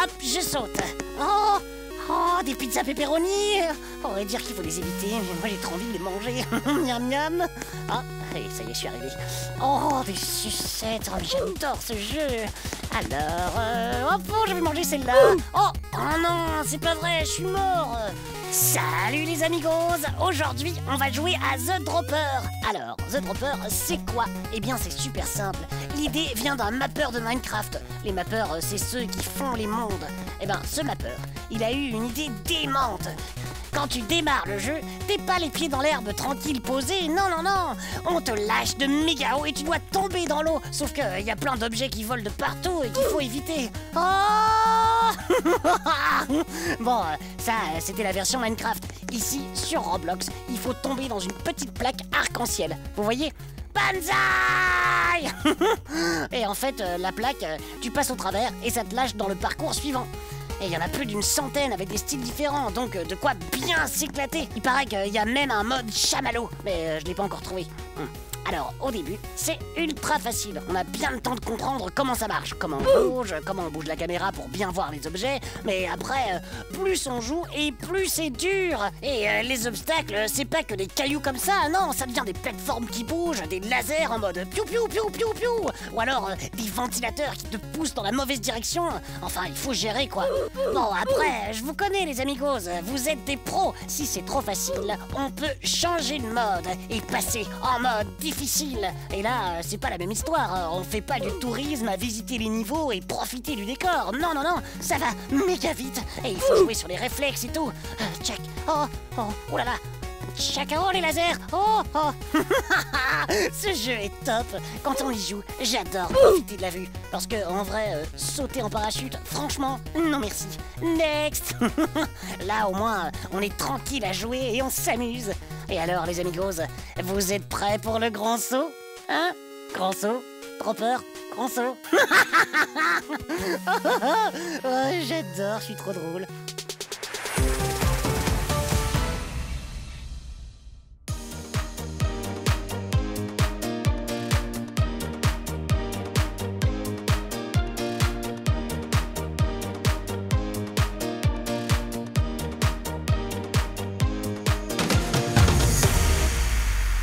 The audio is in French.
Hop, je saute. Oh, oh, des pizzas pepperoni. On va dire qu'il faut les éviter, mais moi j'ai trop envie de les manger. Miam, miam. Ah, oh, ça y est, je suis arrivé. Oh, des sucettes. Oh, j'adore ce jeu. Alors, hop, oh, je vais manger celle-là. Oh, oh non, c'est pas vrai, je suis mort. Salut les amigos. Aujourd'hui, on va jouer à The Dropper. Alors, The Dropper, c'est quoi? Eh bien, c'est super simple. L'idée vient d'un mappeur de Minecraft. Les mappeurs, c'est ceux qui font les mondes. Eh ben, ce mappeur, il a eu une idée démente. Quand tu démarres le jeu, t'es pas les pieds dans l'herbe tranquille posé, non non non. On te lâche de méga haut et tu dois tomber dans l'eau. Sauf que y a plein d'objets qui volent de partout et qu'il faut éviter. Oh bon, ça c'était la version Minecraft. Ici sur Roblox, il faut tomber dans une petite plaque arc-en-ciel. Vous voyez ? Banzai Et en fait, la plaque, tu passes au travers et ça te lâche dans le parcours suivant. Et il y en a plus d'une centaine avec des styles différents, donc de quoi bien s'éclater. Il paraît qu'il y a même un mode chamallow, mais je l'ai pas encore trouvé. Alors, au début, c'est ultra facile. On a bien le temps de comprendre comment ça marche, comment on bouge la caméra pour bien voir les objets. Mais après, plus on joue et plus c'est dur. Et les obstacles, c'est pas que des cailloux comme ça, non. Ça devient des plateformes qui bougent, des lasers en mode piou piou piou piou piou. Ou alors, des ventilateurs qui te poussent dans la mauvaise direction. Enfin, il faut gérer, quoi. Bon, après, je vous connais, les amigos. Vous êtes des pros. Si c'est trop facile, on peut changer de mode et passer en mode différent. Et là, c'est pas la même histoire. On fait pas du tourisme à visiter les niveaux et profiter du décor. Non, non, non, ça va méga vite. Et il faut jouer sur les réflexes et tout. Check. Oh, oh, oh là là. Chacun les lasers. Oh, oh. Ce jeu est top. Quand on y joue, j'adore profiter de la vue. Parce que, en vrai, sauter en parachute, franchement, non merci. Next. Là, au moins, on est tranquille à jouer et on s'amuse. Et alors, les amigos, vous êtes prêts pour le grand saut? Hein? Grand saut? Dropper? Grand saut? Oh, j'adore, je suis trop drôle.